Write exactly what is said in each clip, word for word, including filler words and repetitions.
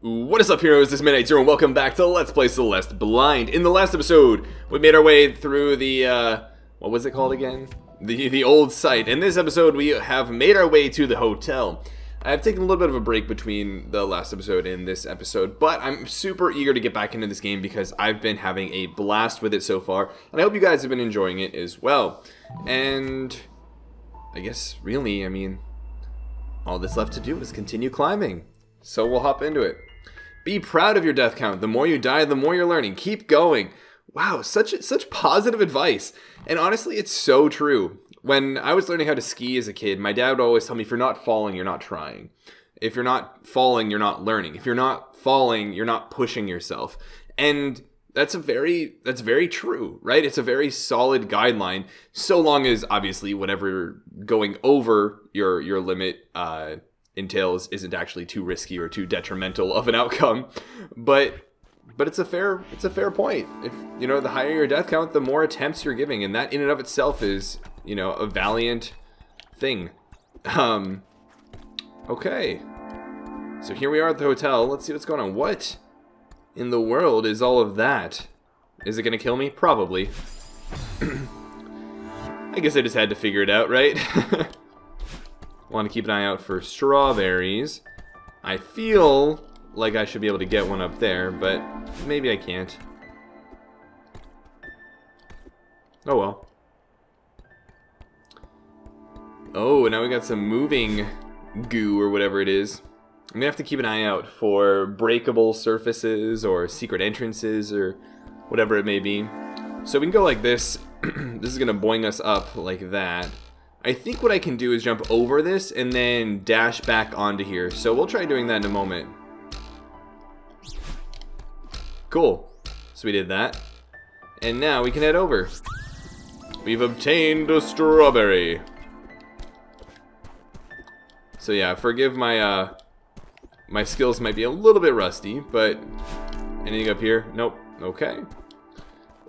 What is up, heroes? This is Midnight Zero, and welcome back to Let's Play Celeste Blind. In the last episode, we made our way through the, uh, what was it called again? The, the old site. In this episode, we have made our way to the hotel. I've taken a little bit of a break between the last episode and this episode, but I'm super eager to get back into this game because I've been having a blast with it so far, and I hope you guys have been enjoying it as well. And I guess, really, I mean, all that's left to do is continue climbing. So we'll hop into it. Be proud of your death count. The more you die, the more you're learning. Keep going. Wow, such such positive advice. And honestly, it's so true. When I was learning how to ski as a kid, my dad would always tell me, if you're not falling, you're not trying. If you're not falling, you're not learning. If you're not falling, you're not pushing yourself. And that's a very that's very true, right? It's a very solid guideline, so long as, obviously, whatever going over your your limit uh entails isn't actually too risky or too detrimental of an outcome. But but it's a fair it's a fair point. If you know, the higher your death count, the more attempts you're giving, and that in and of itself is, you know, a valiant thing. Um okay, so here we are at the hotel. Let's see what's going on. What in the world is all of that? Is it gonna kill me? Probably. I guess I just had to figure it out, right? Want to keep an eye out for strawberries. I feel like I should be able to get one up there, but maybe I can't. Oh well. Oh, now we got some moving goo or whatever it is. I'm gonna have to keep an eye out for breakable surfaces or secret entrances or whatever it may be. So we can go like this. This is gonna boing us up like that. I think what I can do is jump over this and then dash back onto here. So we'll try doing that in a moment. Cool. So we did that. And now we can head over. We've obtained a strawberry. So yeah, forgive my, uh, my skills might be a little bit rusty, but anything up here? Nope. Okay.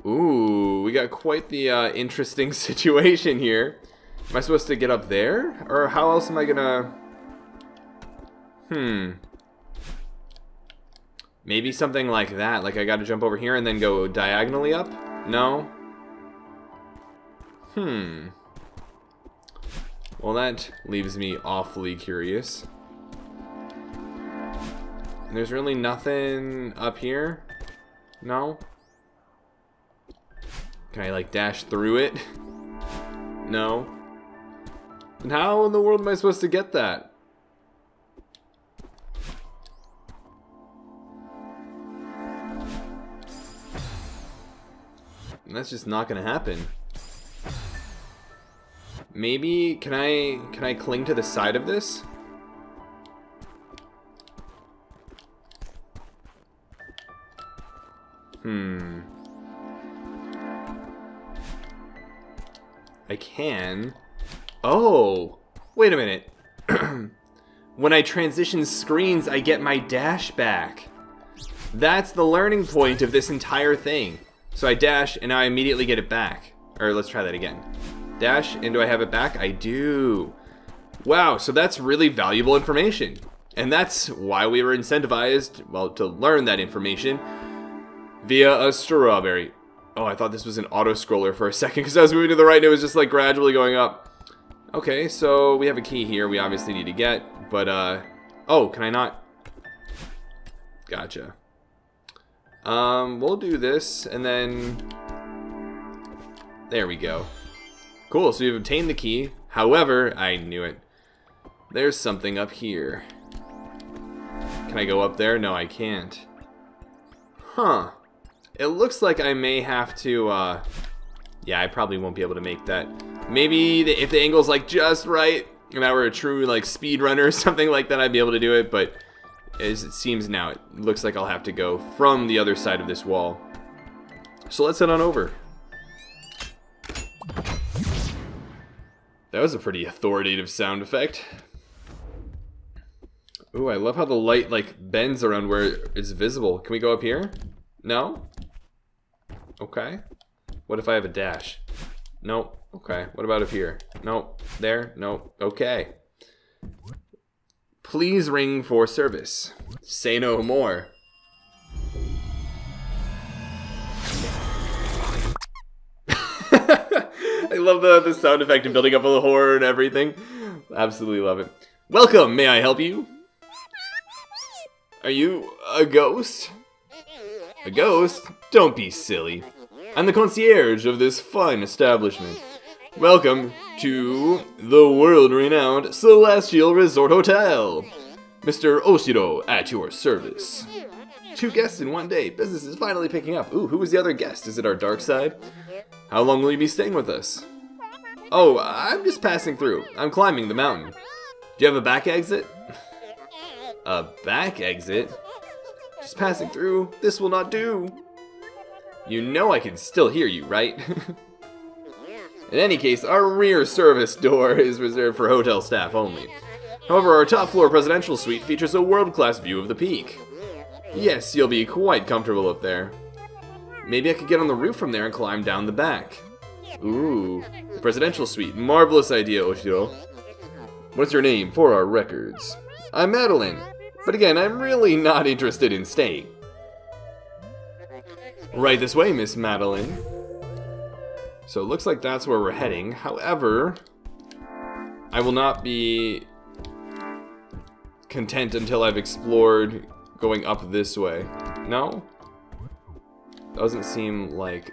Ooh, we got quite the uh, interesting situation here. Am I supposed to get up there? Or how else am I gonna... Hmm. Maybe something like that. Like I gotta jump over here and then go diagonally up? No? Hmm. Well, that leaves me awfully curious. And there's really nothing up here? No? Can I like dash through it? No? And how in the world am I supposed to get that? And that's just not gonna happen. Maybe can I can I cling to the side of this? Hmm. I can. Oh, wait a minute. When I transition screens, I get my dash back. That's the learning point of this entire thing. So I dash, and now I immediately get it back. Or let's try that again. Dash, and do I have it back? I do. Wow, so that's really valuable information. And that's why we were incentivized, well, to learn that information via a strawberry. Oh, I thought this was an auto-scroller for a second because I was moving to the right and it was just like gradually going up. Okay, so we have a key here we obviously need to get, but, uh, oh, can I not? Gotcha. Um, we'll do this, and then, there we go. Cool, so we've obtained the key. However, I knew it. There's something up here. Can I go up there? No, I can't. Huh. It looks like I may have to, uh, yeah, I probably won't be able to make that. Maybe the, if the angle's like just right, and I were a true like speed runner or something like that, I'd be able to do it. But as it seems now, it looks like I'll have to go from the other side of this wall. So let's head on over. That was a pretty authoritative sound effect. Ooh, I love how the light like bends around where it's visible. Can we go up here? No? Okay. What if I have a dash? Nope. Okay, what about up here? Nope. There? Nope. Okay. Please ring for service. Say no more. I love the, the sound effect and building up of the horror and everything. Absolutely love it. Welcome, may I help you? Are you a ghost? A ghost? Don't be silly. I'm the concierge of this fine establishment. Welcome to the world-renowned Celestial Resort Hotel. Mister Oshiro at your service. Two guests in one day. Business is finally picking up. Ooh, who was the other guest? Is it our dark side? How long will you be staying with us? Oh, I'm just passing through. I'm climbing the mountain. Do you have a back exit? A back exit? Just passing through. This will not do. You know I can still hear you, right? In any case, our rear service door is reserved for hotel staff only. However, our top floor presidential suite features a world-class view of the peak. Yes, you'll be quite comfortable up there. Maybe I could get on the roof from there and climb down the back. Ooh, presidential suite. Marvelous idea, Oshiro. What's your name for our records? I'm Madeline, but again, I'm really not interested in staying. Right this way, Miss Madeline. So it looks like that's where we're heading. However, I will not be content until I've explored going up this way. No? Doesn't seem like...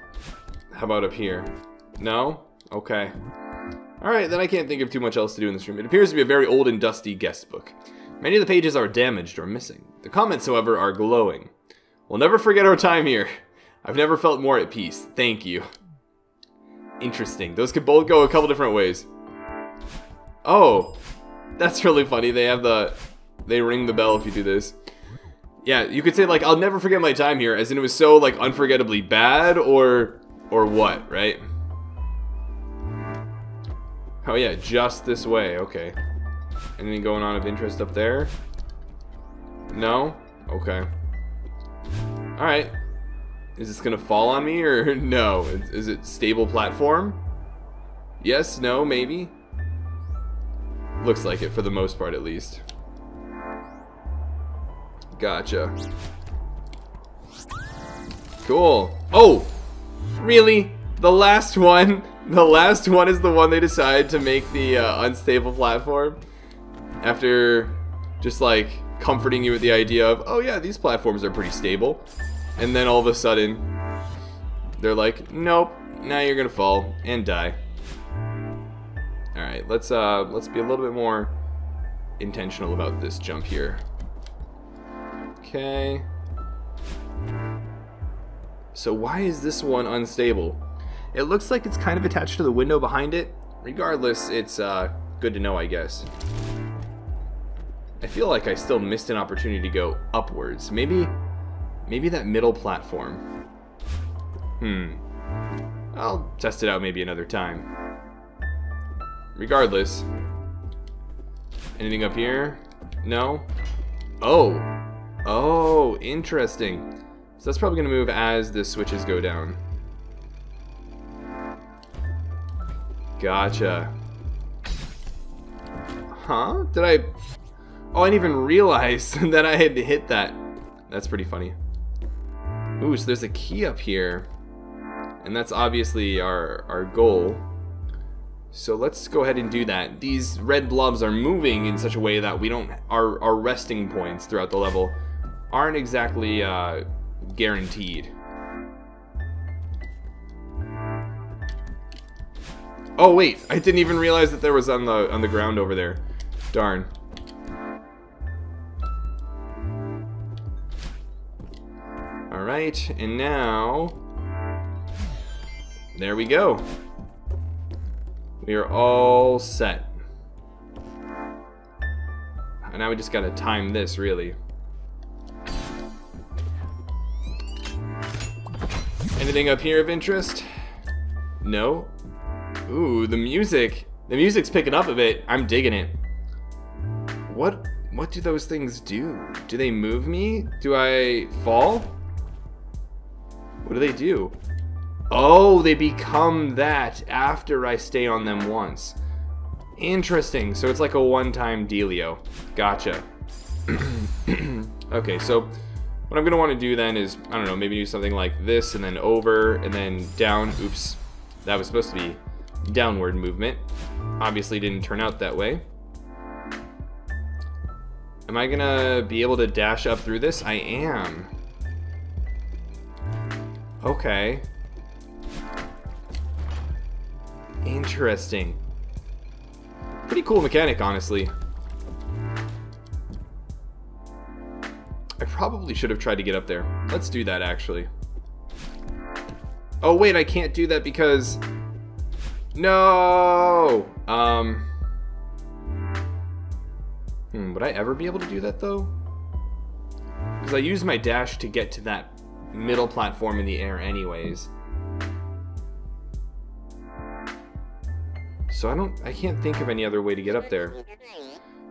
How about up here? No? Okay. Alright, then I can't think of too much else to do in this room. It appears to be a very old and dusty guest book. Many of the pages are damaged or missing. The comments, however, are glowing. We'll never forget our time here. I've never felt more at peace. Thank you. Interesting. Those could both go a couple different ways. Oh, that's really funny. They have the... They ring the bell if you do this. Yeah, you could say, like, I'll never forget my time here, as in it was so, like, unforgettably bad, or... Or what, right? Oh yeah, just this way, okay. Anything going on of interest up there? No? Okay. Alright. Is this gonna fall on me, or no? Is it stable platform? Yes, no, maybe? Looks like it, for the most part, at least. Gotcha. Cool. Oh! Really? The last one? The last one is the one they decide to make the uh, unstable platform? After just, like, comforting you with the idea of, oh yeah, these platforms are pretty stable. And then all of a sudden, they're like, nope, now you're gonna fall and die. Alright, let's uh, let's be a little bit more intentional about this jump here. Okay. So why is this one unstable? It looks like it's kind of attached to the window behind it. Regardless, it's uh, good to know, I guess. I feel like I still missed an opportunity to go upwards. Maybe, maybe that middle platform. Hmm. I'll test it out maybe another time. Regardless. Anything up here? No? Oh. Oh, interesting. So that's probably going to move as the switches go down. Gotcha. Huh? Did I... Oh, I didn't even realize that I had hit that. That's pretty funny. Ooh, so there's a key up here. And that's obviously our, our goal. So let's go ahead and do that. These red blobs are moving in such a way that we don't... Our, our resting points throughout the level aren't exactly uh, guaranteed. Oh, wait. I didn't even realize that there was on the, on the ground over there. Darn. Alright, and now... There we go. We are all set. And now we just gotta time this, really. Anything up here of interest? No? Ooh, the music. The music's picking up a bit. I'm digging it. What, what do those things do? Do they move me? Do I fall? What do they do? Oh, they become that after I stay on them once. Interesting. So it's like a one-time dealio. Gotcha. Okay, so what I'm going to want to do then is, I don't know, maybe do something like this and then over and then down. Oops. That was supposed to be downward movement. Obviously didn't turn out that way. Am I going to be able to dash up through this? I am. Okay. Interesting. Pretty cool mechanic, honestly. I probably should have tried to get up there. Let's do that, actually. Oh, wait, I can't do that because... No! Um... Hmm, would I ever be able to do that, though? Because I used my dash to get to that middle platform in the air anyways. So I don't... I can't think of any other way to get up there.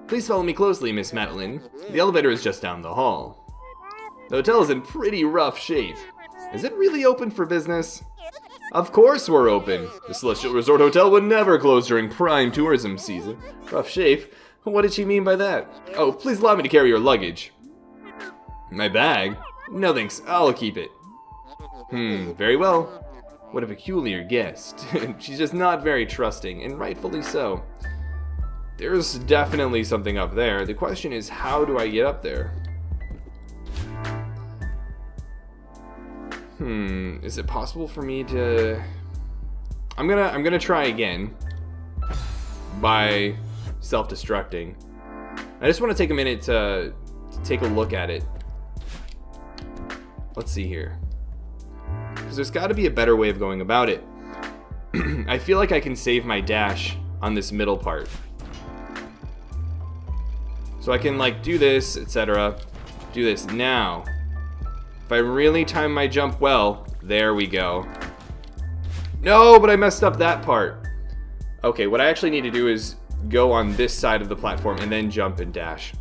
Please follow me closely, Miss Madeline. The elevator is just down the hall. The hotel is in pretty rough shape. Is it really open for business? Of course we're open. The Celestial Resort Hotel would never close during prime tourism season. Rough shape? What did she mean by that? Oh, please allow me to carry your luggage. My bag? No thanks, I'll keep it. Hmm, very well. What a peculiar guest. She's just not very trusting, and rightfully so. There's definitely something up there. The question is, how do I get up there? Hmm, is it possible for me to... I'm gonna, I'm gonna try again by self-destructing. I just want to take a minute to, to take a look at it. Let's see here. Because there's got to be a better way of going about it. I feel like I can save my dash on this middle part. So I can like do this, et cetera. Do this now. If I really time my jump well, there we go. No, but I messed up that part. Okay, what I actually need to do is go on this side of the platform and then jump and dash.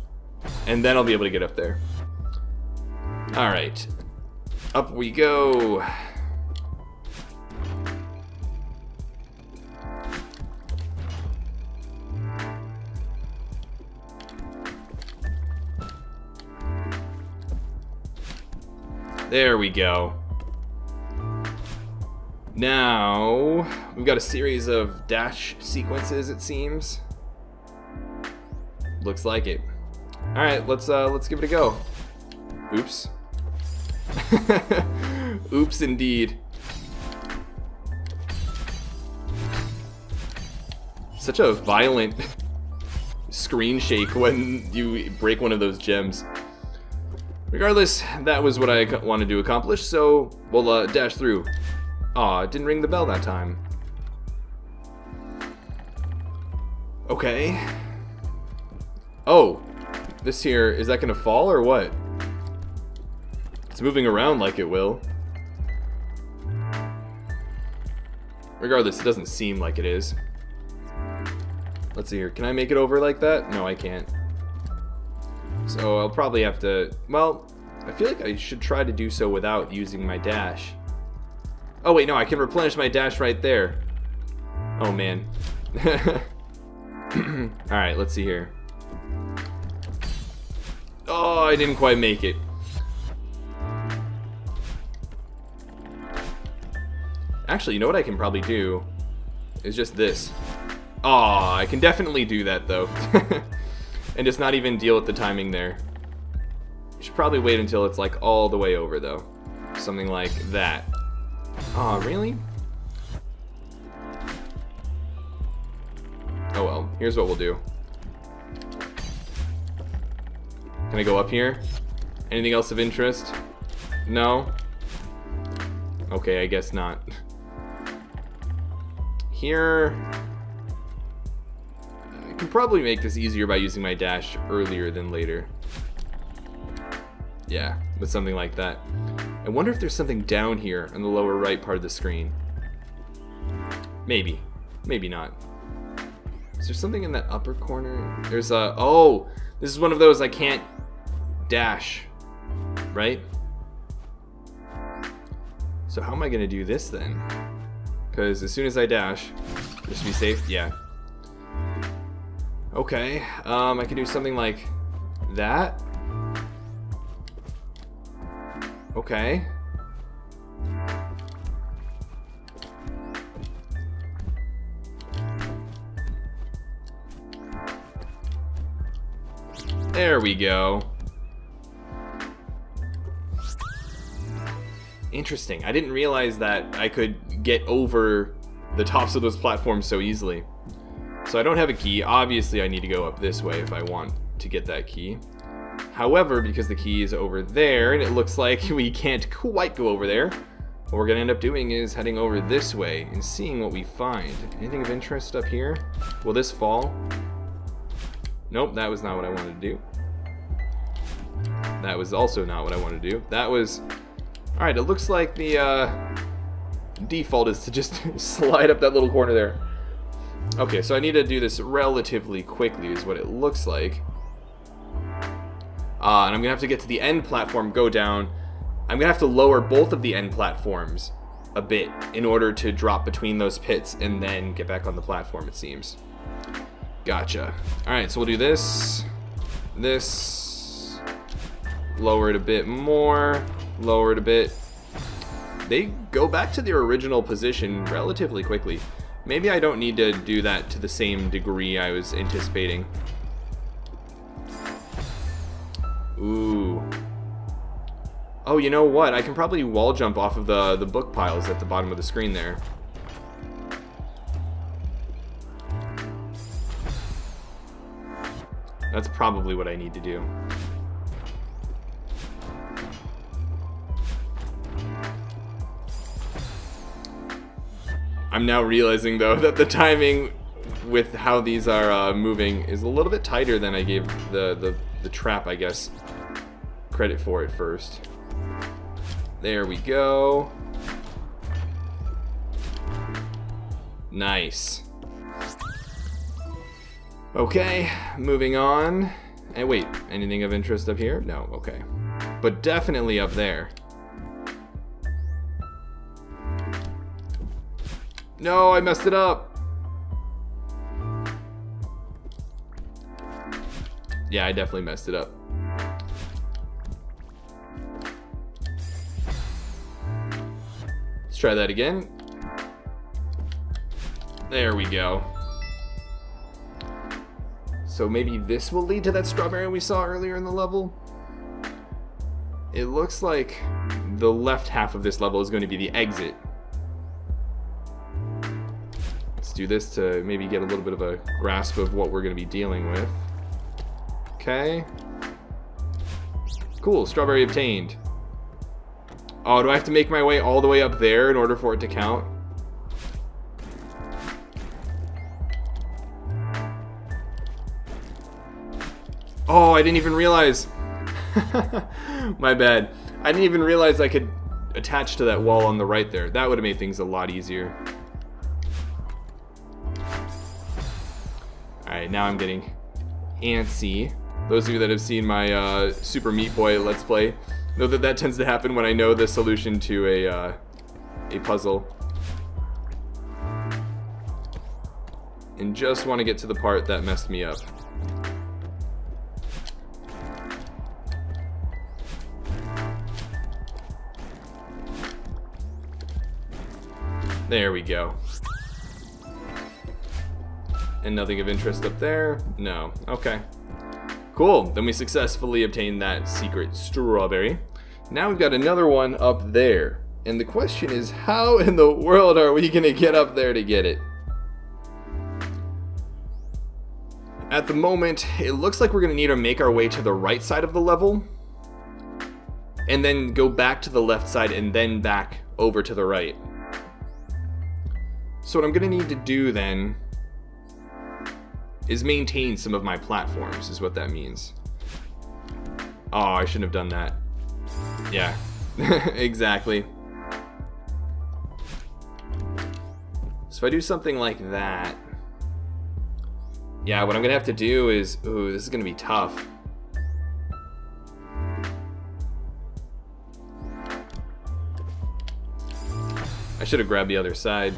And then I'll be able to get up there. All right. Up we go. There we go. Now, we've got a series of dash sequences, it seems. Looks like it. All right, let's uh, let's give it a go. Oops. Oops, indeed. Such a violent screen shake when you break one of those gems. Regardless, that was what I wanted to accomplish, so we'll uh, dash through. Aw, it didn't ring the bell that time. Okay. Oh, this here, is that gonna fall or what? It's moving around like it will. Regardless, it doesn't seem like it is. Let's see here, can I make it over like that? No, I can't. So I'll probably have to, well, I feel like I should try to do so without using my dash. Oh wait, no, I can replenish my dash right there. Oh man. All right, let's see here. Oh, I didn't quite make it. Actually, you know what I can probably do is just this. Oh, I can definitely do that though. And just not even deal with the timing there. You should probably wait until it's like all the way over though. Something like that. Aw, really? Oh well, here's what we'll do. Can I go up here? Anything else of interest? No? Okay, I guess not. Here... I can probably make this easier by using my dash earlier than later. Yeah, with something like that. I wonder if there's something down here in the lower right part of the screen. Maybe. Maybe not. Is there something in that upper corner? There's a... Oh! This is one of those I can't dash. Right? So how am I going to do this then? Because as soon as I dash... Just to be safe? Yeah. Okay, um, I could do something like that. Okay. There we go. Interesting. I didn't realize that I could get over the tops of those platforms so easily. So I don't have a key. Obviously, I need to go up this way if I want to get that key. However, because the key is over there, and it looks like we can't quite go over there, what we're going to end up doing is heading over this way and seeing what we find. Anything of interest up here? Will this fall? Nope, that was not what I wanted to do. That was also not what I wanted to do. That was... Alright, it looks like the uh, default is to just slide up that little corner there. Okay, so I need to do this relatively quickly is what it looks like. Uh, and I'm going to have to get to the end platform, go down. I'm going to have to lower both of the end platforms a bit in order to drop between those pits and then get back on the platform, it seems. Gotcha. Alright, so we'll do this, this, lower it a bit more, lower it a bit. They go back to their original position relatively quickly. Maybe I don't need to do that to the same degree I was anticipating. Ooh. Oh, you know what? I can probably wall jump off of the, the book piles at the bottom of the screen there. That's probably what I need to do. I'm now realizing, though, that the timing with how these are uh, moving is a little bit tighter than I gave the, the, the trap, I guess, credit for at first. There we go. Nice. Okay, moving on. And wait, anything of interest up here? No, okay. But definitely up there. No, I messed it up. Yeah, I definitely messed it up. Let's try that again. There we go. So maybe this will lead to that strawberry we saw earlier in the level? It looks like the left half of this level is going to be the exit. Let's do this to maybe get a little bit of a grasp of what we're going to be dealing with. Okay. Cool, strawberry obtained. Oh, do I have to make my way all the way up there in order for it to count? Oh, I didn't even realize. My bad. I didn't even realize I could attach to that wall on the right there. That would have made things a lot easier. Alright, now I'm getting antsy. Those of you that have seen my uh, Super Meat Boy Let's Play know that that tends to happen when I know the solution to a, uh, a puzzle. And just want to get to the part that messed me up. There we go. And nothing of interest up there? No. Okay. Cool. Then we successfully obtained that secret strawberry. Now we've got another one up there. And the question is, how in the world are we going to get up there to get it? At the moment, it looks like we're going to need to make our way to the right side of the level. And then go back to the left side and then back over to the right. So what I'm going to need to do then is maintain some of my platforms, is what that means. Oh, I shouldn't have done that. Yeah, exactly. So if I do something like that, yeah, what I'm going to have to do is, ooh, this is going to be tough. I should have grabbed the other side.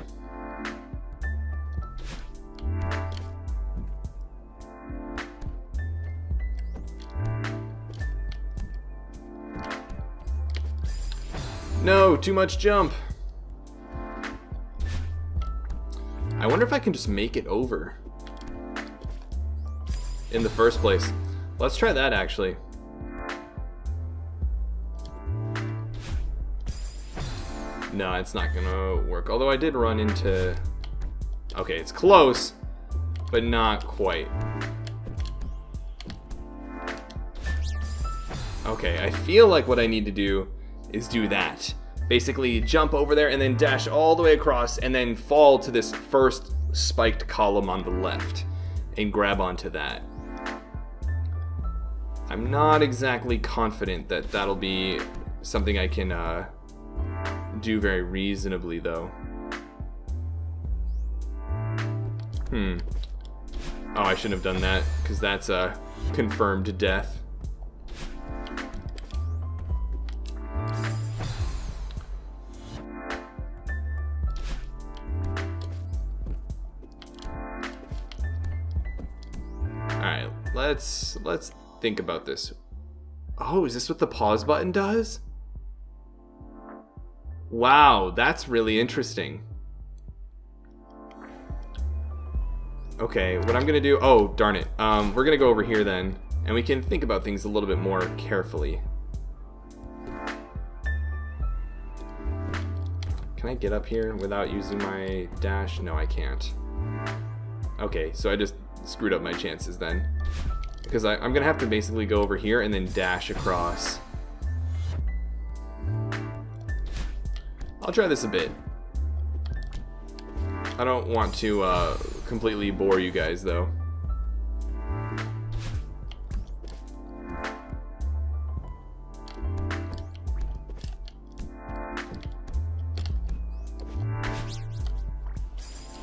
No, too much jump. I wonder if I can just make it over in the first place. Let's try that actually. No, it's not gonna work. Although I did run into... Okay, it's close, but not quite. Okay, I feel like what I need to do is do that. Basically jump over there and then dash all the way across and then fall to this first spiked column on the left and grab onto that. I'm not exactly confident that that'll be something I can uh, do very reasonably though. Hmm. Oh, I shouldn't have done that because that's a confirmed death. Alright, let's let's think about this. Oh, is this what the pause button does? Wow, that's really interesting. Okay, what I'm gonna do, oh darn it, um, we're gonna go over here then, and we can think about things a little bit more carefully. Can I get up here without using my dash? No, I can't. Okay, so I just screwed up my chances then. Because I, I'm gonna have to basically go over here and then dash across. I'll try this a bit. I don't want to uh, completely bore you guys though.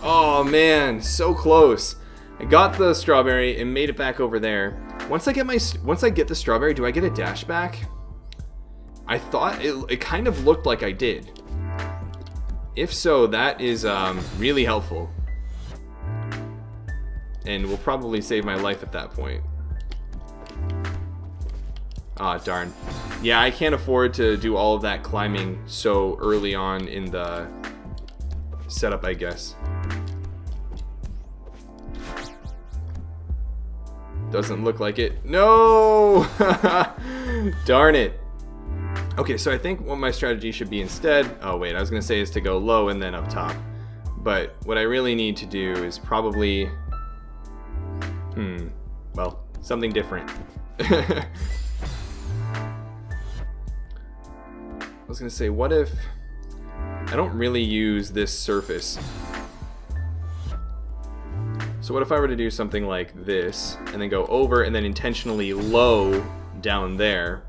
Oh man, so close. I got the strawberry and made it back over there. Once I get my once I get the strawberry, do I get a dash back? I thought it, it kind of looked like I did. If so, that is um, really helpful. And will probably save my life at that point. Ah, darn. Yeah, I can't afford to do all of that climbing so early on in the setup, I guess. Doesn't look like it. No! Darn it. Okay, so I think what my strategy should be instead, oh wait, I was gonna say is to go low and then up top. But what I really need to do is probably, hmm, well, something different. I was gonna say, what if I don't really use this surface? So what if I were to do something like this and then go over and then intentionally low down there?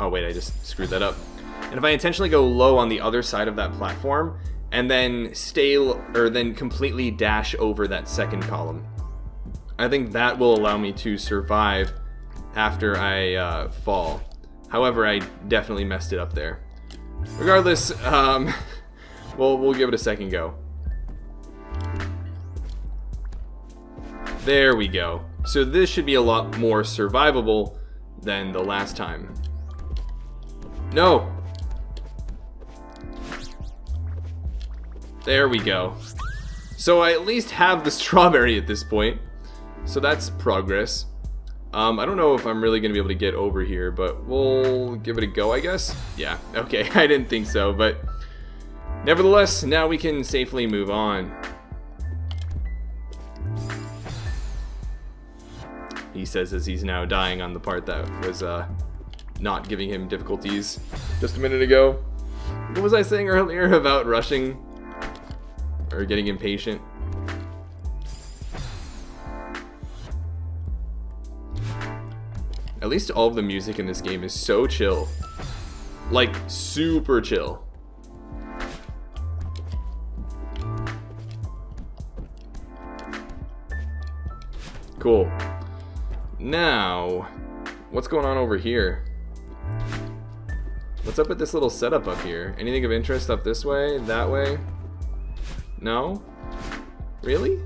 Oh wait, I just screwed that up. And if I intentionally go low on the other side of that platform and then stay or then completely dash over that second column, I think that will allow me to survive after I uh, fall. However, I definitely messed it up there. Regardless, um, we'll, we'll give it a second go. There we go. So this should be a lot more survivable than the last time. No! There we go. So I at least have the strawberry at this point. So that's progress. Um, I don't know if I'm really gonna be able to get over here, but we'll give it a go, I guess? Yeah, okay, I didn't think so, but nevertheless, now we can safely move on. He says as he's now dying on the part that was, uh, not giving him difficulties just a minute ago. What was I saying earlier about rushing or getting impatient? At least all of the music in this game is so chill. Like, super chill. Cool. Now, what's going on over here? What's up with this little setup up here? Anything of interest up this way, that way? No? Really?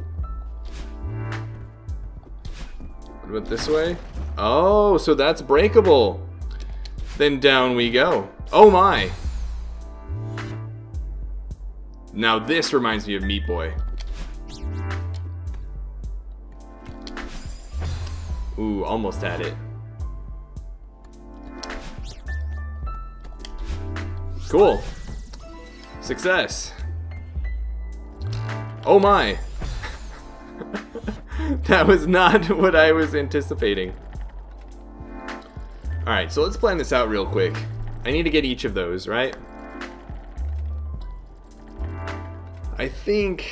What about this way? Oh, so that's breakable. Then down we go. Oh my! Now this reminds me of Meat Boy. Ooh, almost had it. Cool. Success. Oh my! That was not what I was anticipating. Alright, so let's plan this out real quick. I need to get each of those, right? I think...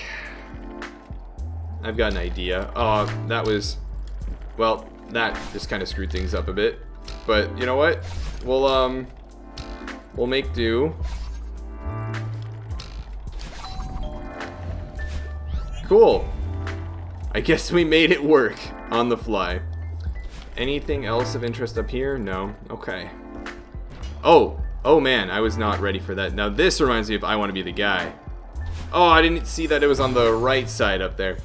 I've got an idea. Oh, that was... Well, that just kind of screwed things up a bit. But, you know what? We'll, um... We'll make do. Cool. I guess we made it work on the fly. Anything else of interest up here? No. Okay. Oh. Oh, man. I was not ready for that. Now, this reminds me of I Wanna Be the Guy. Oh, I didn't see that it was on the right side up there.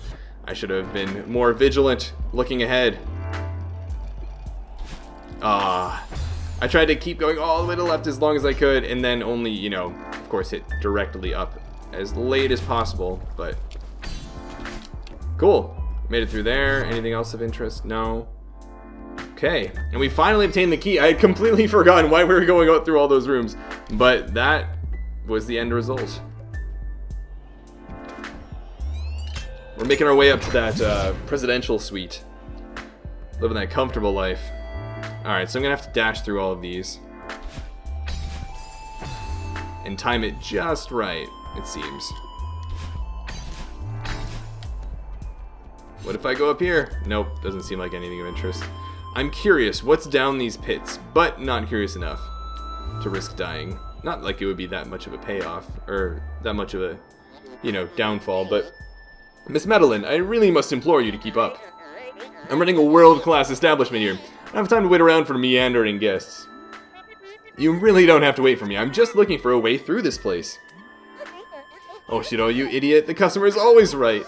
I should have been more vigilant looking ahead. Ah. I tried to keep going all the way to the left as long as I could, and then only, you know, of course, hit directly up as late as possible, but... Cool. Made it through there. Anything else of interest? No. Okay. And we finally obtained the key. I had completely forgotten why we were going out through all those rooms, but that was the end result. We're making our way up to that uh, presidential suite. Living that comfortable life. Alright, so I'm going to have to dash through all of these. And time it just right, it seems. What if I go up here? Nope, doesn't seem like anything of interest. I'm curious what's down these pits, but not curious enough to risk dying. Not like it would be that much of a payoff, or that much of a, you know, downfall, but... Miss Madeline, I really must implore you to keep up. I'm running a world-class establishment here. I don't have time to wait around for meandering guests. You really don't have to wait for me. I'm just looking for a way through this place. Oshiro, you idiot. The customer is always right.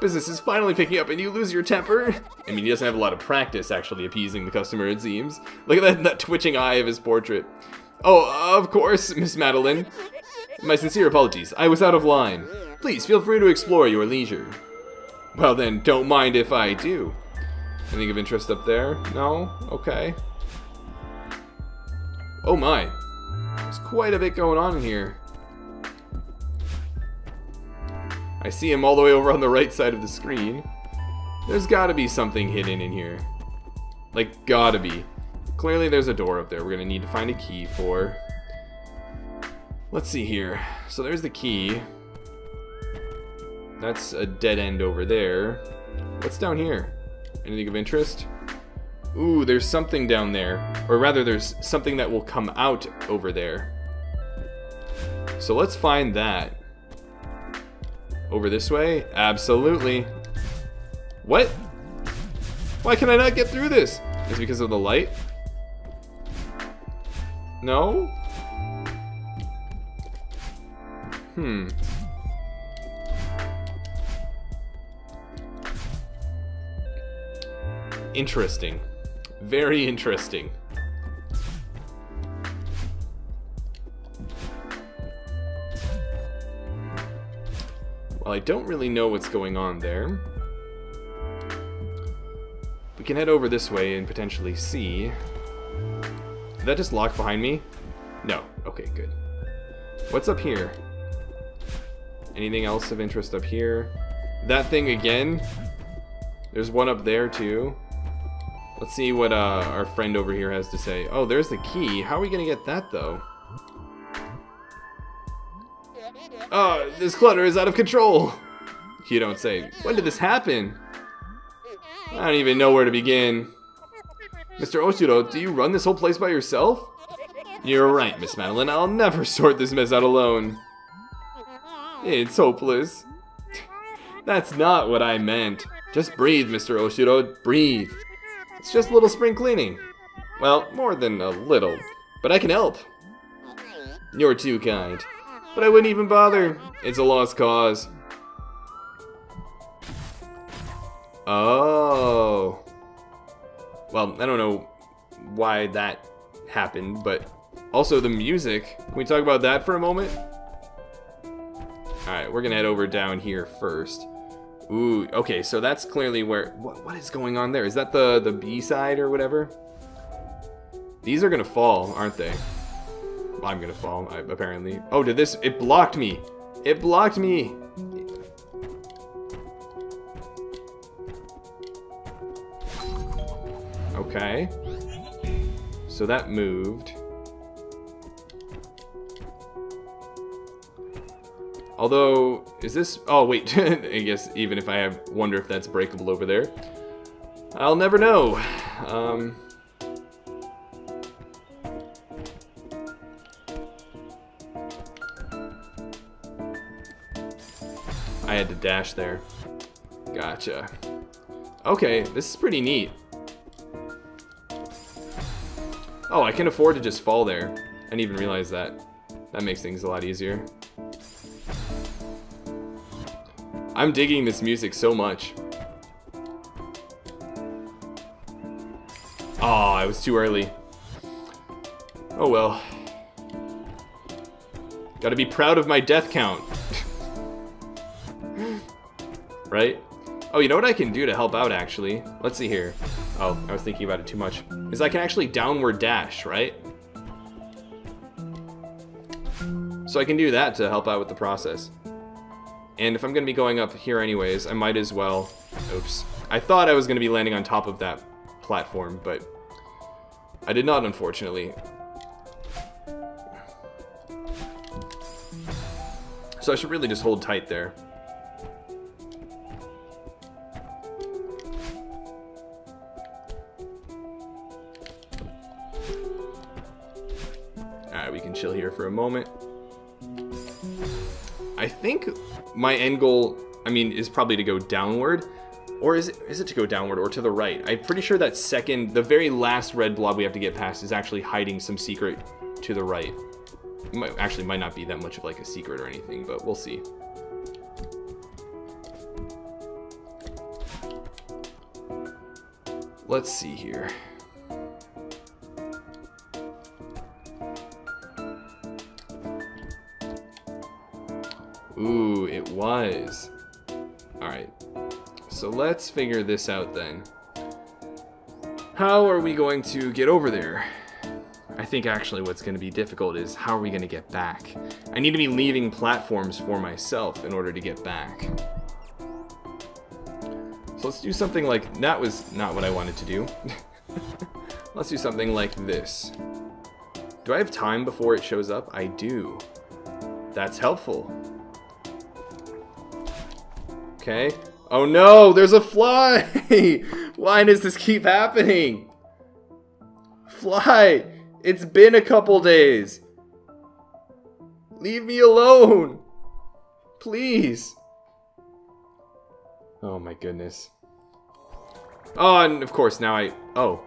Business is finally picking up and you lose your temper. I mean, he doesn't have a lot of practice actually appeasing the customer, it seems. Look at that, that twitching eye of his portrait. Oh, of course, Miss Madeline. My sincere apologies. I was out of line. Please feel free to explore your leisure. Well then, don't mind if I do. Anything of interest up there? No? Okay. Oh my. There's quite a bit going on in here. I see him all the way over on the right side of the screen. There's gotta be something hidden in here. Like, gotta be. Clearly there's a door up there we're gonna need to find a key for. Let's see here. So there's the key. That's a dead end over there. What's down here? Anything of interest? Ooh, there's something down there. Or rather, there's something that will come out over there. So let's find that. Over this way? Absolutely. What? Why can I not get through this? Is it because of the light? No? Hmm. Interesting. Very interesting. Well, I don't really know what's going on there. We can head over this way and potentially see. Did that just lock behind me? No. Okay, good. What's up here? Anything else of interest up here? That thing again? There's one up there, too. Let's see what uh, our friend over here has to say. Oh, there's the key. How are we going to get that, though? Oh, this clutter is out of control. You don't say. When did this happen? I don't even know where to begin. Mister Oshiro, do you run this whole place by yourself? You're right, Miss Madeline. I'll never sort this mess out alone. It's hopeless. That's not what I meant. Just breathe, Mister Oshiro. Breathe. It's just a little spring cleaning. Well, more than a little. But I can help. You're too kind. But I wouldn't even bother. It's a lost cause. Oh. Well, I don't know why that happened, but also the music. Can we talk about that for a moment? Alright, we're gonna head over down here first. Ooh, okay, so that's clearly where... What, what is going on there? Is that the, the B-side or whatever? These are gonna fall, aren't they? I'm gonna fall, apparently. Oh, did this... It blocked me! It blocked me! Okay. So that moved. Although, is this... Oh, wait. I guess even if I have... wonder if that's breakable over there. I'll never know. Um... I had to dash there. Gotcha. Okay, this is pretty neat. Oh, I can afford to just fall there. I didn't even realize that. That makes things a lot easier. I'm digging this music so much. Aw, I was too early. Oh well. Gotta be proud of my death count. Right? Oh, you know what I can do to help out, actually? Let's see here. Oh, I was thinking about it too much. Is I can actually downward dash, right? So I can do that to help out with the process. And if I'm going to be going up here anyways, I might as well... Oops. I thought I was going to be landing on top of that platform, but... I did not, unfortunately. So I should really just hold tight there. Alright, we can chill here for a moment. I think my end goal, I mean, is probably to go downward. Or is it, is it to go downward or to the right? I'm pretty sure that second, the very last red blob we have to get past is actually hiding some secret to the right. It might, actually might not be that much of like a secret or anything, but we'll see. Let's see here. Ooh, it was. Alright. So let's figure this out then. How are we going to get over there? I think actually what's going to be difficult is how are we going to get back? I need to be leaving platforms for myself in order to get back. So let's do something like... That was not what I wanted to do. Let's do something like this. Do I have time before it shows up? I do. That's helpful. Okay. Oh no, there's a fly! Why does this keep happening? Fly! It's been a couple days. Leave me alone! Please! Oh my goodness. Oh, and of course now I... Oh.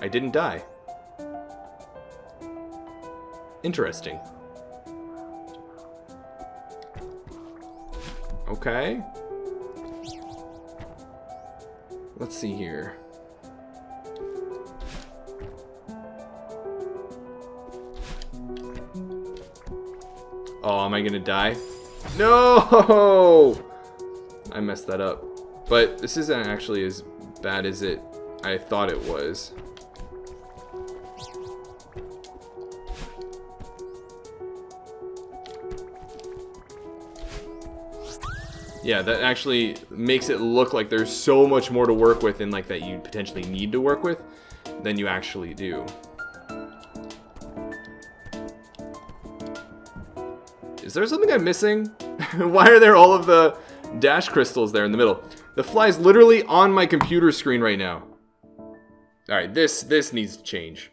I didn't die. Interesting. Okay. Let's see here. Oh, am I gonna die? No! I messed that up. But this isn't actually as bad as it I thought it was. Yeah, that actually makes it look like there's so much more to work with and like that you potentially need to work with than you actually do. Is there something I'm missing? Why are there all of the dash crystals there in the middle? The fly's literally on my computer screen right now. Alright, this, this needs to change.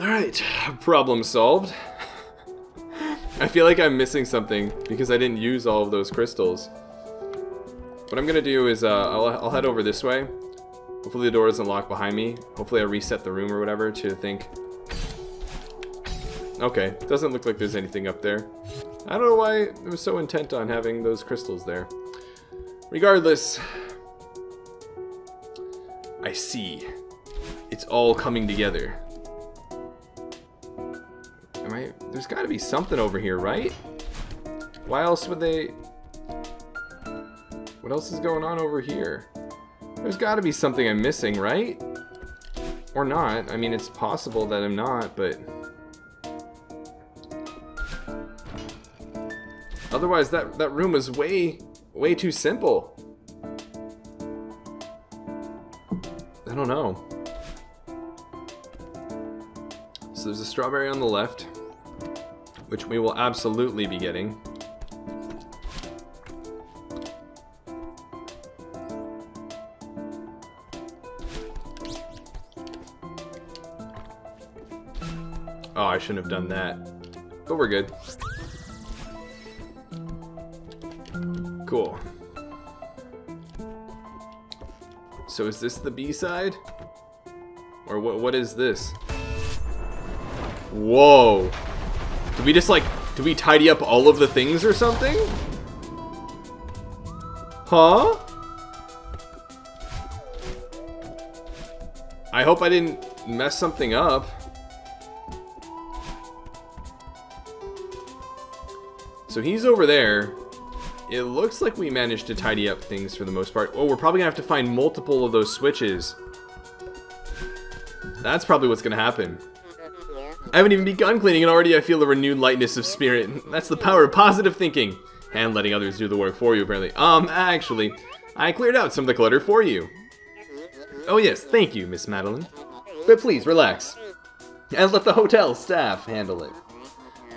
Alright, problem solved. I feel like I'm missing something because I didn't use all of those crystals. What I'm going to do is uh, I'll, I'll head over this way. Hopefully the door doesn't lock behind me. Hopefully I reset the room or whatever to think. Okay, doesn't look like there's anything up there. I don't know why I was so intent on having those crystals there. Regardless, I see. It's all coming together. right? There's gotta be something over here, right? Why else would they... What else is going on over here? There's gotta be something I'm missing, right? Or not. I mean, it's possible that I'm not, but... Otherwise, that, that room is way, way too simple. I don't know. So there's a strawberry on the left, which we will absolutely be getting. Oh, I shouldn't have done that. But we're good. Cool. So is this the B-side? Or what? What is this? Whoa! Do we just like, do we tidy up all of the things or something? Huh? I hope I didn't mess something up. So he's over there. It looks like we managed to tidy up things for the most part. Oh, we're probably gonna have to find multiple of those switches. That's probably what's gonna happen. I haven't even begun cleaning and already I feel a renewed lightness of spirit. That's the power of positive thinking. And letting others do the work for you, apparently. Um, actually, I cleared out some of the clutter for you. Oh yes, thank you, Miss Madeline. But please, relax. And let the hotel staff handle it.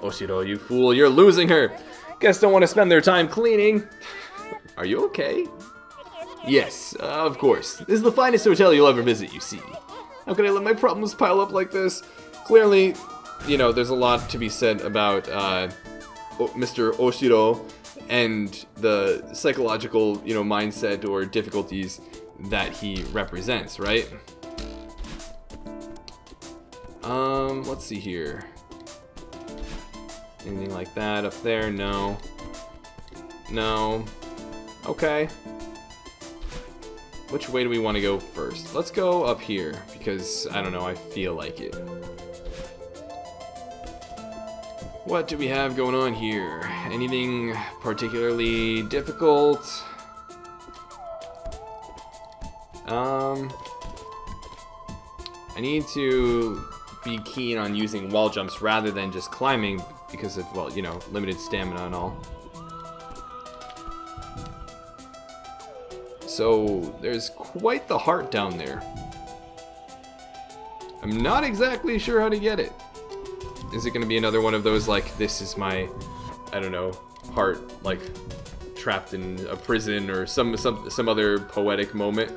Oshiro, you fool, you're losing her. Guests don't want to spend their time cleaning. Are you okay? Yes, uh, of course. This is the finest hotel you'll ever visit, you see. How can I let my problems pile up like this? Clearly, you know, there's a lot to be said about uh, Mister Oshiro and the psychological, you know, mindset or difficulties that he represents, right? Um, let's see here. Anything like that up there? No. No. Okay. Which way do we want to go first? Let's go up here, because, I don't know, I feel like it. What do we have going on here? Anything particularly difficult? Um, I need to be keen on using wall jumps rather than just climbing, because of, well, you know, limited stamina and all. So, there's quite the heart down there. I'm not exactly sure how to get it. Is it going to be another one of those, like, this is my, I don't know, heart, like, trapped in a prison or some, some, some other poetic moment?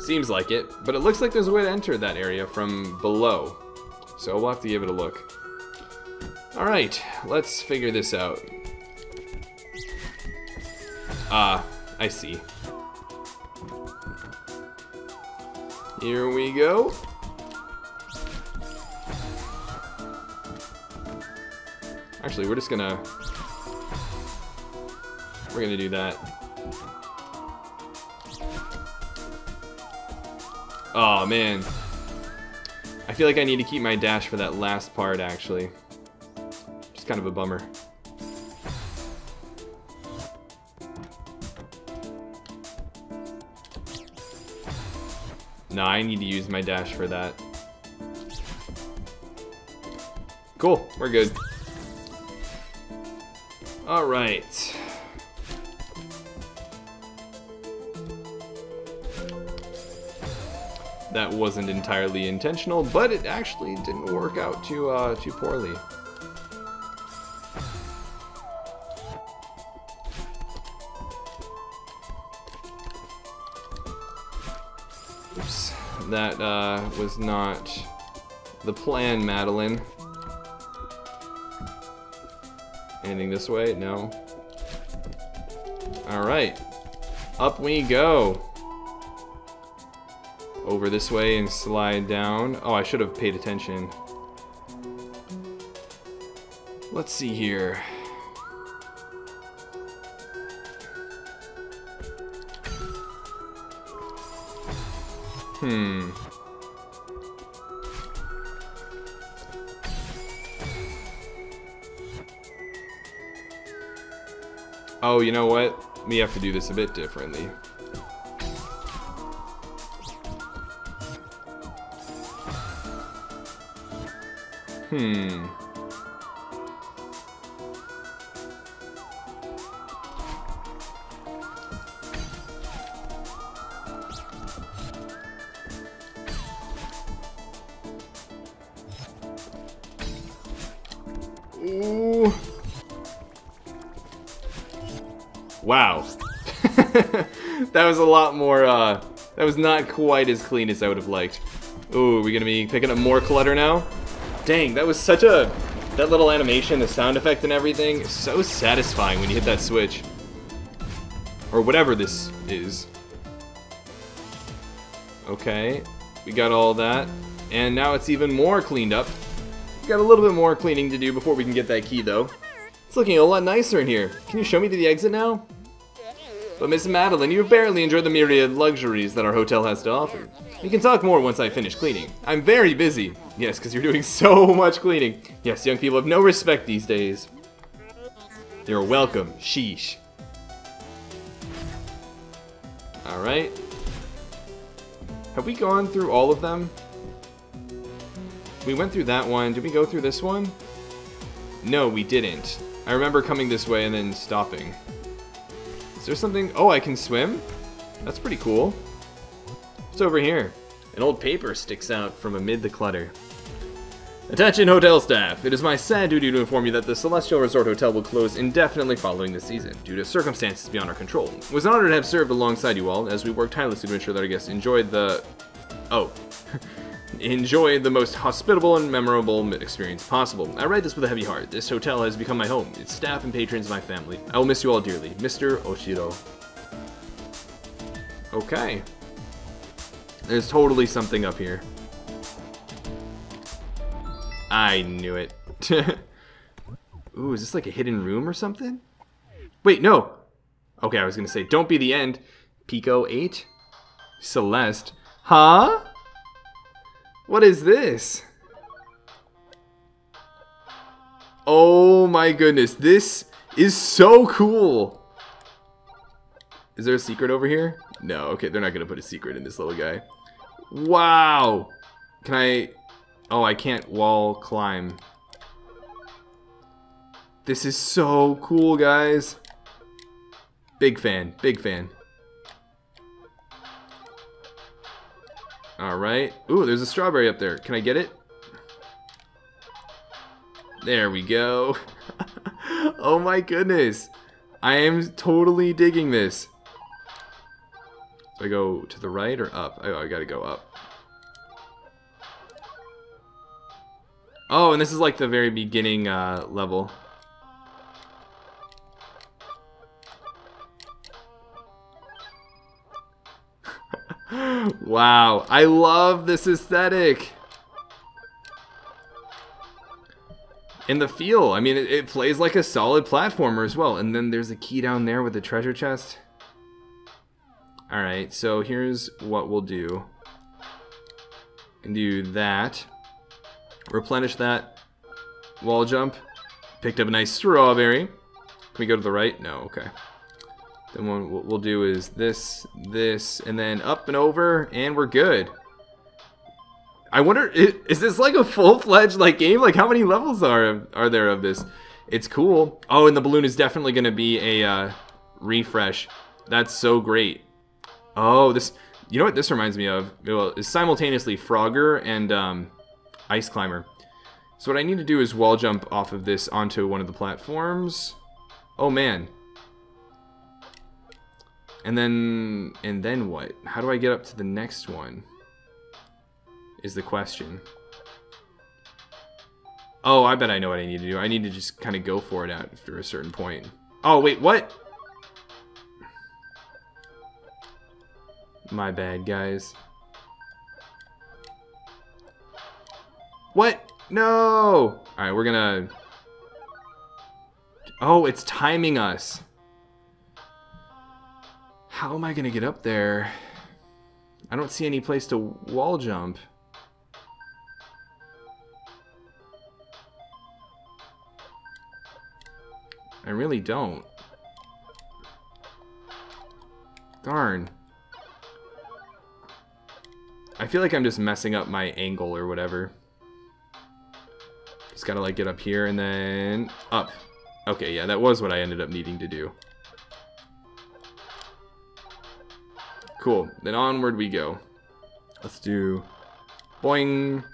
Seems like it, but it looks like there's a way to enter that area from below. So we'll have to give it a look. Alright, let's figure this out. Ah, uh, I see. Here we go. Actually, we're just gonna... We're gonna do that. Oh, man. I feel like I need to keep my dash for that last part, actually. Just kind of a bummer. Nah, I need to use my dash for that. Cool, we're good. Alright. That wasn't entirely intentional, but it actually didn't work out too uh, too poorly. Oops, that uh, was not the plan, Madeline. Anything this way? No. All right, up we go. Over this way and slide down. Oh, I should have paid attention. Let's see here. Hmm. Oh, you know what? We have to do this a bit differently. Hmm. Ooh. Wow. That was a lot more, uh, that was not quite as clean as I would have liked. Ooh, are we gonna be picking up more clutter now? Dang, that was such a... That little animation, the sound effect and everything, so satisfying when you hit that switch. Or whatever this is. Okay, we got all that. And now it's even more cleaned up. We got a little bit more cleaning to do before we can get that key, though. It's looking a lot nicer in here. Can you show me to the exit now? But Miss Madeline, you have barely enjoyed the myriad luxuries that our hotel has to offer. We can talk more once I finish cleaning. I'm very busy. Yes, because you're doing so much cleaning. Yes, young people have no respect these days. You're welcome. Sheesh. Alright. Have we gone through all of them? We went through that one. Did we go through this one? No, we didn't. I remember coming this way and then stopping. Is there something? Oh, I can swim? That's pretty cool. What's over here? An old paper sticks out from amid the clutter. Attention hotel staff, it is my sad duty to inform you that the Celestial Resort Hotel will close indefinitely following this season, due to circumstances beyond our control. It was an honor to have served alongside you all, as we worked tirelessly to ensure that our guests enjoyed the... Oh. Enjoy the most hospitable and memorable experience possible. I write this with a heavy heart. This hotel has become my home. Its staff and patrons, my family. I will miss you all dearly. Mister Oshiro. Okay. There's totally something up here. I knew it. Ooh, is this like a hidden room or something? Wait, no. Okay, I was going to say, don't be the end. Pico eight? Celeste. Huh? What is this? Oh my goodness, this is so cool! Is there a secret over here? No, okay, they're not gonna put a secret in this little guy. Wow! Can I... Oh, I can't wall climb. This is so cool, guys. Big fan, big fan. Alright. Ooh, there's a strawberry up there. Can I get it? There we go. Oh my goodness. I am totally digging this. Do I go to the right or up? Oh, I gotta go up. Oh, and this is like the very beginning uh, level. Wow, I love this aesthetic. And the feel, I mean, it, it plays like a solid platformer as well. And then there's a key down there with the treasure chest. Alright, so here's what we'll do. We can do that. Replenish that wall jump. Picked up a nice strawberry. Can we go to the right? No, okay. Then what we'll do is this, this, and then up and over, and we're good. I wonder, is, is this like a full-fledged like game? Like, how many levels are are there of this? It's cool. Oh, and the balloon is definitely going to be a uh, refresh. That's so great. Oh, this, you know what this reminds me of? Well, it's simultaneously Frogger and um, Ice Climber. So what I need to do is wall jump off of this onto one of the platforms. Oh, man. And then, and then what? How do I get up to the next one? Is the question. Oh, I bet I know what I need to do. I need to just kind of go for it out after a certain point. Oh, wait, what? My bad, guys. What? No! Alright, we're gonna... Oh, it's timing us. How am I gonna get up there? I don't see any place to wall jump. I really don't. Darn. I feel like I'm just messing up my angle or whatever. Just gotta like get up here and then up. Okay, yeah, that was what I ended up needing to do. Cool, then onward we go. Let's do... boing!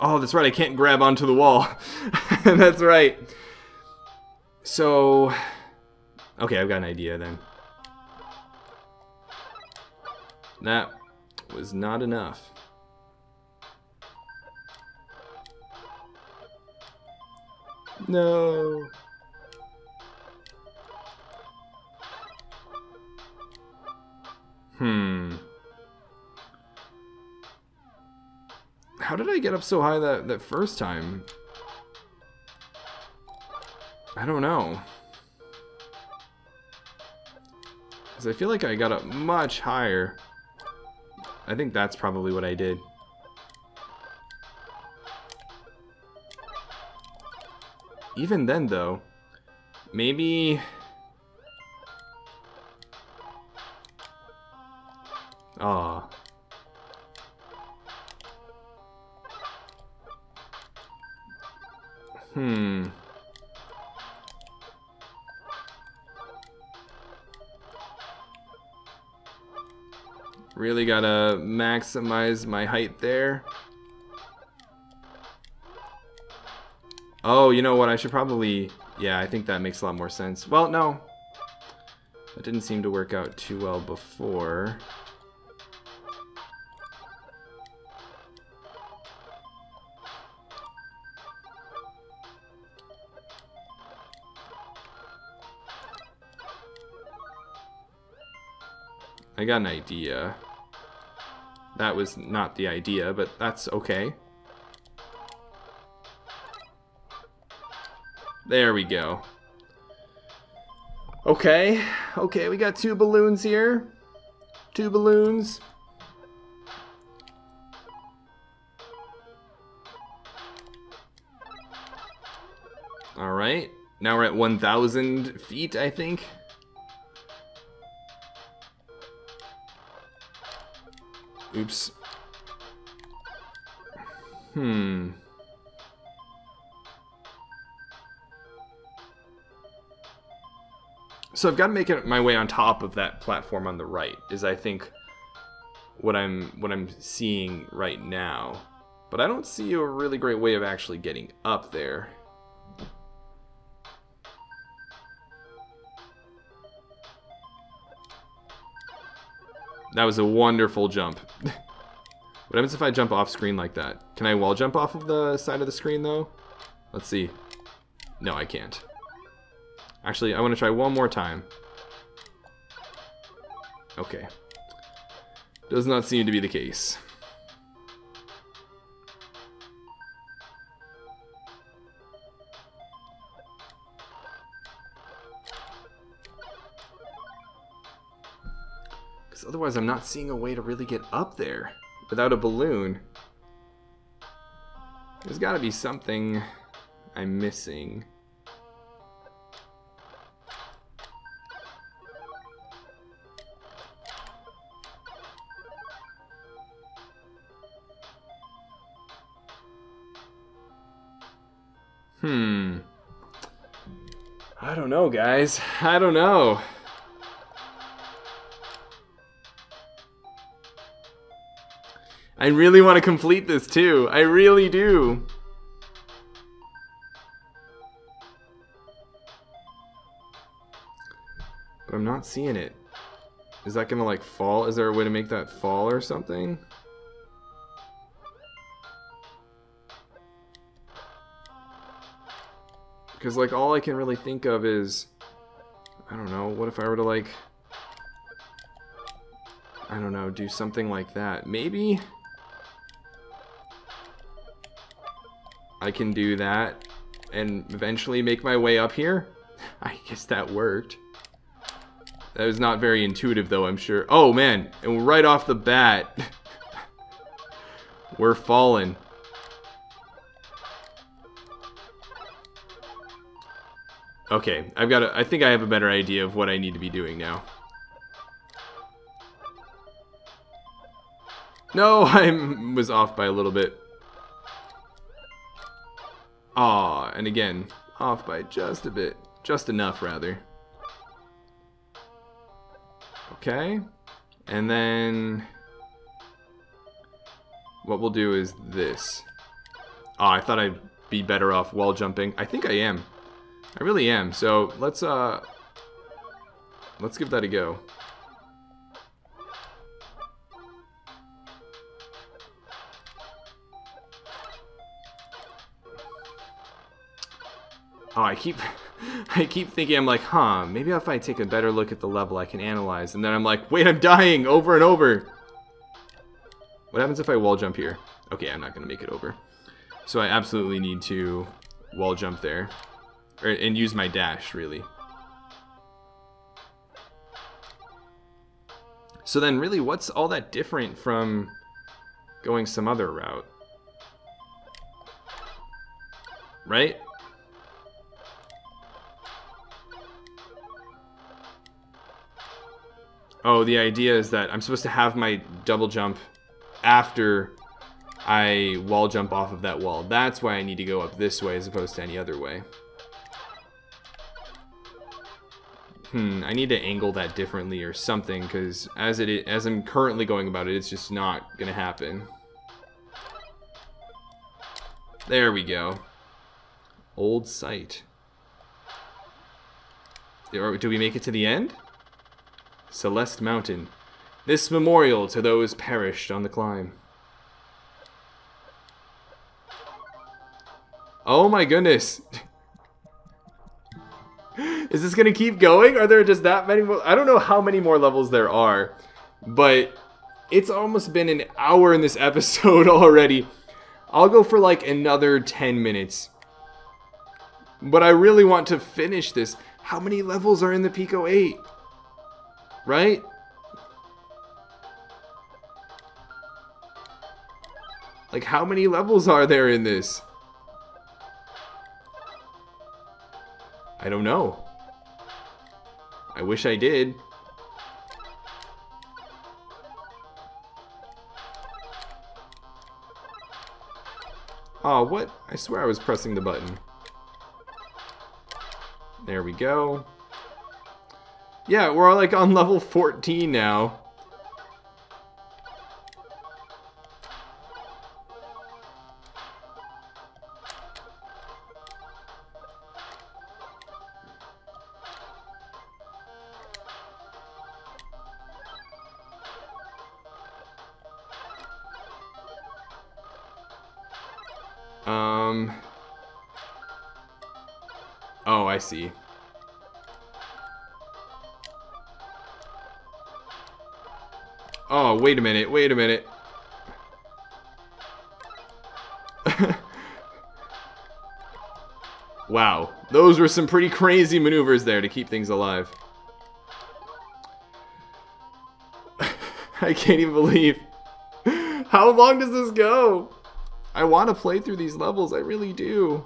Oh, that's right, I can't grab onto the wall. That's right. So... okay, I've got an idea then. That was not enough. No! Hmm. How did I get up so high that, that first time? I don't know. Because I feel like I got up much higher. I think that's probably what I did. Even then, though, maybe... ah. Hmm. Really gotta maximize my height there. Oh, you know what? I should probably... yeah, I think that makes a lot more sense. Well, no. That didn't seem to work out too well before. I got an idea. That was not the idea, but that's okay. There we go. Okay. Okay, we got two balloons here. Two balloons. All right. Now we're at one thousand feet, I think. Oops. Hmm. So I've got to make it my way on top of that platform on the right, is I think what I'm what I'm seeing right now. But I don't see a really great way of actually getting up there. That was a wonderful jump. What happens if I jump off screen like that? Can I wall jump off of the side of the screen though? Let's see. No, I can't. Actually, I want to try one more time. Okay. Does not seem to be the case. Otherwise, I'm not seeing a way to really get up there without a balloon. There's got to be something I'm missing. Hmm. I don't know, guys. I don't know. I really want to complete this too. I really do. But I'm not seeing it. Is that gonna like fall? Is there a way to make that fall or something? Because like all I can really think of is, I don't know, what if I were to like, I don't know, do something like that. Maybe? I can do that and eventually make my way up here. I guess that worked. That was not very intuitive though, I'm sure. Oh man, and right off the bat, we're falling. Okay, I've got a, I think I have a better idea of what I need to be doing now. No, I was off by a little bit. Ah, and again, off by just a bit. Just enough, rather. Okay. And then what we'll do is this. Ah, oh, I thought I'd be better off wall jumping. I think I am. I really am. So let's uh let's give that a go. Oh, I keep I keep thinking, I'm like, huh, maybe if I take a better look at the level I can analyze, and then I'm like, wait, I'm dying over and over. What happens if I wall jump here? Okay, I'm not gonna make it over. So I absolutely need to wall jump there. Or, and use my dash, really. So then really, what's all that different from going some other route? Right? Oh, the idea is that I'm supposed to have my double jump after I wall jump off of that wall. That's why I need to go up this way as opposed to any other way. Hmm, I need to angle that differently or something, because as it is, as I'm currently going about it, it's just not gonna happen. There we go. Old sight. Do we make it to the end? Celeste Mountain. This memorial to those perished on the climb. Oh my goodness. Is this going to keep going? Are there just that many more? I don't know how many more levels there are, but it's almost been an hour in this episode already. I'll go for like another ten minutes. But I really want to finish this. How many levels are in the Pico eight? Right? Like, how many levels are there in this? I don't know. I wish I did. Aw, what? I swear I was pressing the button. There we go. Yeah, we're like on level fourteen now. Um. Oh, I see. Oh, wait a minute, wait a minute. Wow, those were some pretty crazy maneuvers there to keep things alive. I can't even believe. How long does this go? I want to play through these levels, I really do.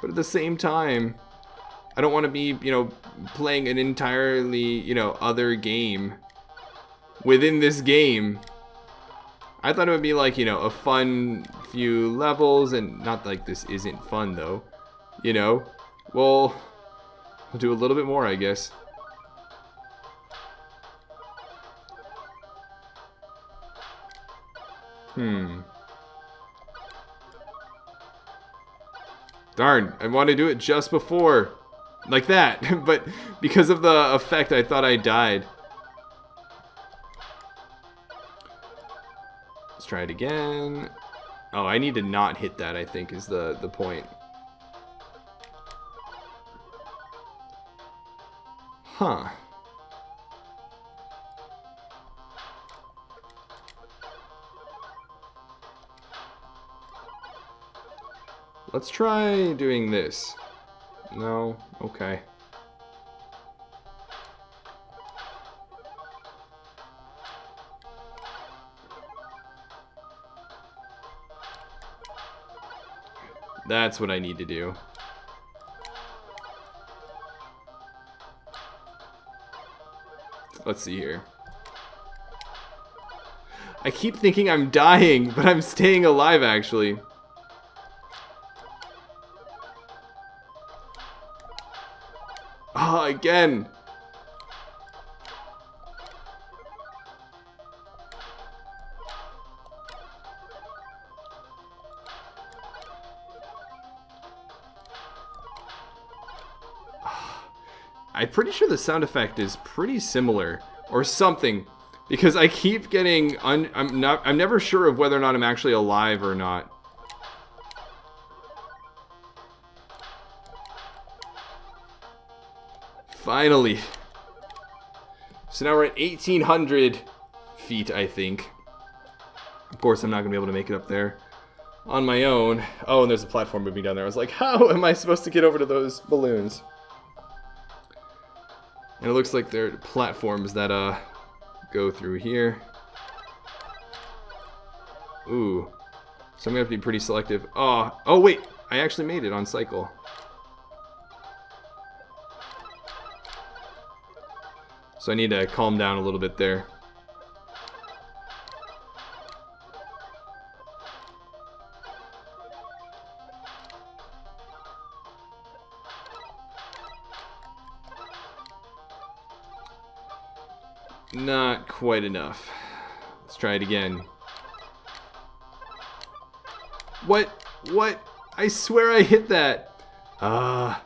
But at the same time, I don't want to be, you know, playing an entirely, you know, other game within this game. I thought it would be like, you know, a fun few levels, and not like this isn't fun though. You know, well, we'll do a little bit more, I guess. Hmm. Darn, I want to do it just before. Like that, but because of the effect, I thought I died. Let's try it again. Oh, I need to not hit that, I think, is the, the point. Huh. Let's try doing this. No, okay. That's what I need to do. Let's see here. I keep thinking I'm dying, but I'm staying alive, actually. Ah, again. I'm pretty sure the sound effect is pretty similar or something, because I keep getting un I'm not I'm never sure of whether or not I'm actually alive or not. Finally. So now we're at eighteen hundred feet, I think. Of course, I'm not gonna be able to make it up there on my own. Oh, and there's a platform moving down there. I was like, how am I supposed to get over to those balloons? And it looks like there are platforms that uh, go through here. Ooh. So I'm going to have to be pretty selective. Oh, oh, wait. I actually made it on cycle. So I need to calm down a little bit there. Not quite enough. Let's try it again. What? What? I swear I hit that. Ah.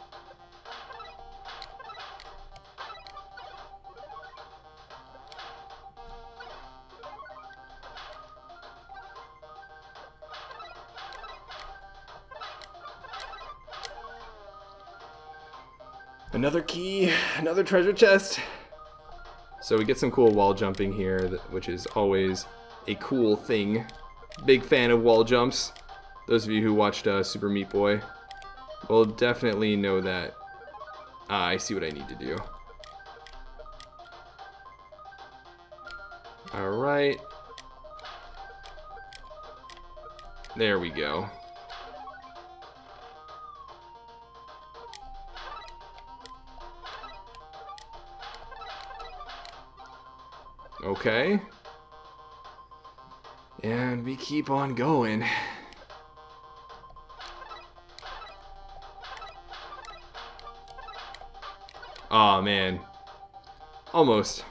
Uh. Another key. Another treasure chest. So we get some cool wall jumping here, which is always a cool thing. Big fan of wall jumps. Those of you who watched uh, Super Meat Boy will definitely know that. Ah, I see what I need to do. Alright. There we go. Okay. And we keep on going. Aw, oh, man. Almost.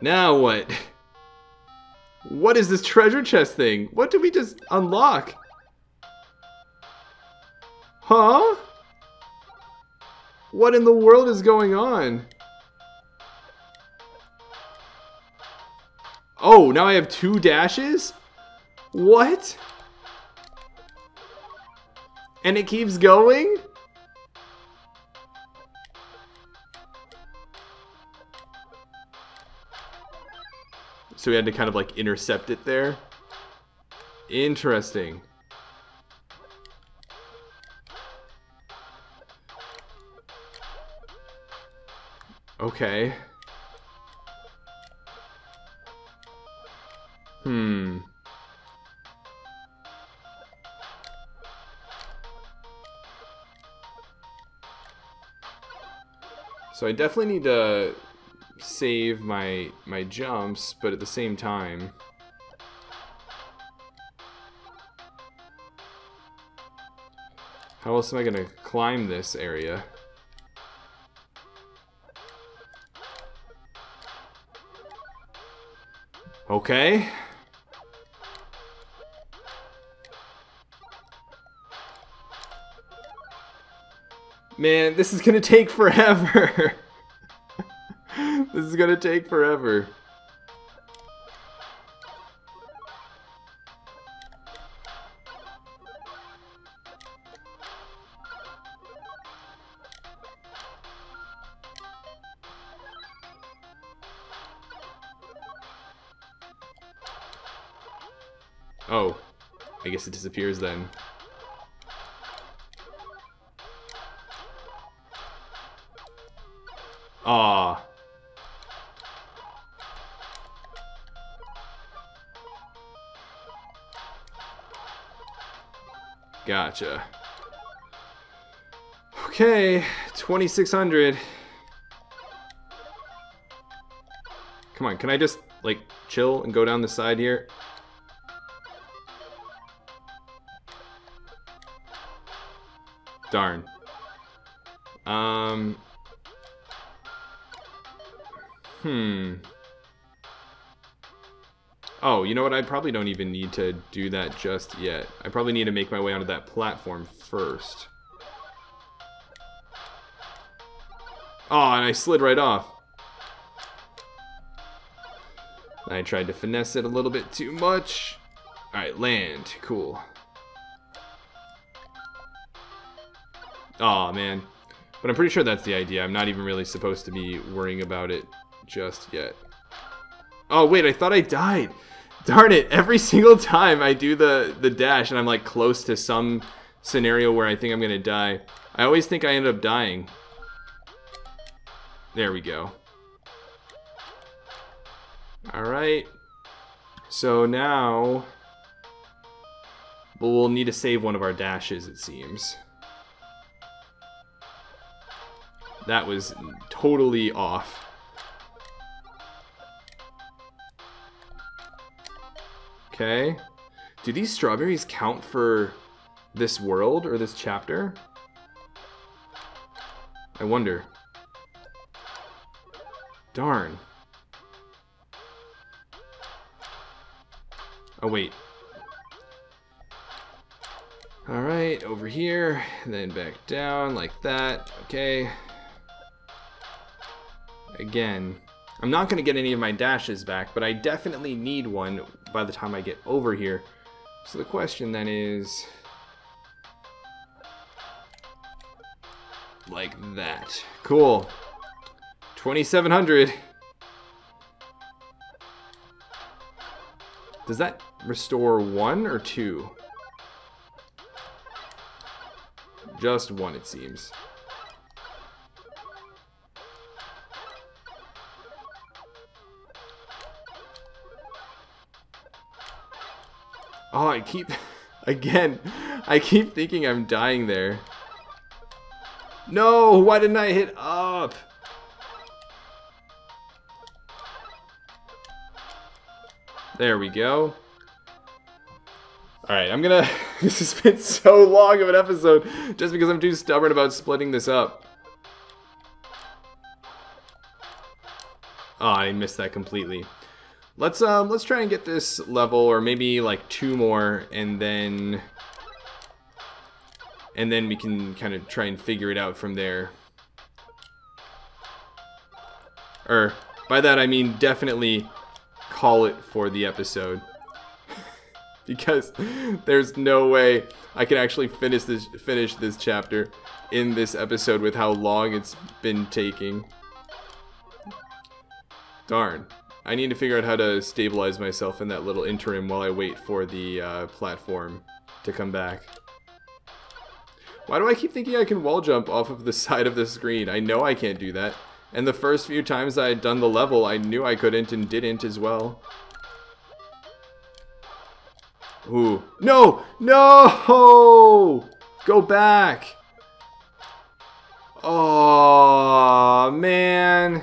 Now what? What is this treasure chest thing? What did we just unlock? Huh? What in the world is going on? Oh, now I have two dashes? What? And it keeps going? So we had to kind of like intercept it there. Interesting. Okay. Hmm. So I definitely need to save my my jumps, but at the same time. How else am I gonna climb this area? Okay. Man, this is gonna take forever. This is gonna take forever. Oh, I guess it disappears then. Ah. Gotcha. Okay, twenty-six hundred. Come on, can I just, like, chill and go down the side here? Darn. Um... Hmm. Oh, you know what? I probably don't even need to do that just yet. I probably need to make my way onto that platform first. Oh, and I slid right off. I tried to finesse it a little bit too much. Alright, land. Cool. Aw, man. But I'm pretty sure that's the idea. I'm not even really supposed to be worrying about it just yet. Oh, wait, I thought I died. Darn it, every single time I do the, the dash and I'm like close to some scenario where I think I'm gonna die, I always think I end up dying. There we go. Alright. So now... we'll need to save one of our dashes, it seems. That was totally off. Okay. Do these strawberries count for this world or this chapter? I wonder. Darn. Oh, wait. Alright, over here, and then back down like that. Okay. Again. I'm not going to get any of my dashes back, but I definitely need one by the time I get over here. So the question then is... like that. Cool. twenty-seven hundred. Does that restore one or two? Just one, it seems. Oh, I keep... again, I keep thinking I'm dying there. No, why didn't I hit up? There we go. Alright, I'm gonna... this has been so long of an episode just because I'm too stubborn about splitting this up. Oh, I missed that completely. Let's um let's try and get this level, or maybe like two more, and then and then we can kind of try and figure it out from there. Or by that I mean definitely call it for the episode because there's no way I can actually finish this finish this chapter in this episode with how long it's been taking. Darn. I need to figure out how to stabilize myself in that little interim while I wait for the uh, platform to come back. Why do I keep thinking I can wall jump off of the side of the screen? I know I can't do that. And the first few times I had done the level, I knew I couldn't and didn't as well. Ooh. No! No! Go back! Aw, man.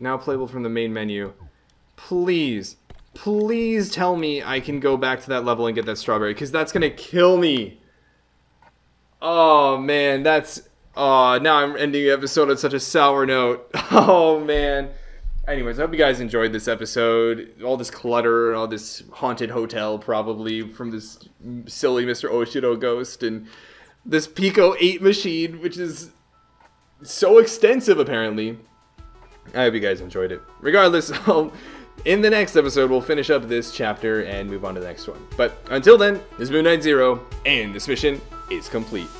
Now playable from the main menu. Please, please tell me I can go back to that level and get that strawberry, because that's gonna kill me. Oh man, that's... oh, now I'm ending the episode on such a sour note. Oh man. Anyways, I hope you guys enjoyed this episode. All this clutter, all this haunted hotel probably from this silly Mister Oshiro ghost, and this Pico eight machine, which is so extensive apparently. I hope you guys enjoyed it. Regardless, I'll, in the next episode, we'll finish up this chapter and move on to the next one. But until then, this is Midnight Zero, and this mission is complete.